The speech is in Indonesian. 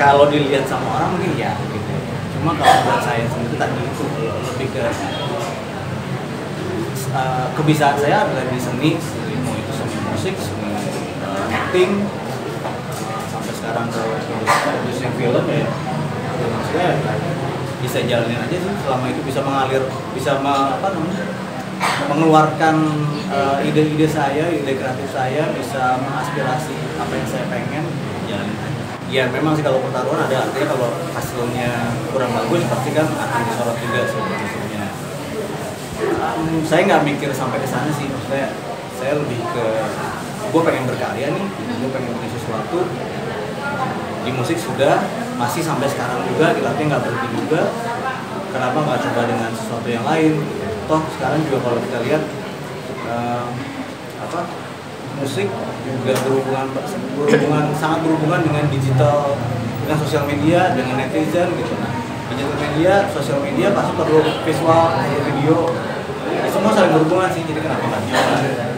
kalau dilihat sama orang mungkin ya gitu. Cuma kalau buat saya sendiri tadi itu lebih ke kebisaan saya adalah di seni, mau itu seni musik, seni acting, sampai sekarang ke produksi film ya. Maksudnya bisa jalanin aja sih selama itu bisa mengalir, bisa mengeluarkan ide-ide saya, ide kreatif saya, bisa mengaspirasi apa yang saya pengen, jalanin aja. Ya memang sih kalau pertaruhan ada artinya, kalau hasilnya kurang bagus pasti kan akan disorot juga sebetulnya. Saya nggak mikir sampai ke sana sih, maksudnya saya lebih ke gue pengen berkarya nih, gue pengen bikin sesuatu. Di musik sudah, masih sampai sekarang juga dilatih, nggak berhenti juga. Kenapa nggak coba dengan sesuatu yang lain? Toh sekarang juga kalau kita lihat musik juga sangat berhubungan dengan digital, dengan sosial media, dengan netizen gitu. Nah, digital media, sosial media pasti perlu visual, video, semua saling berhubungan sih. Jadi kenapa nggak nyoba?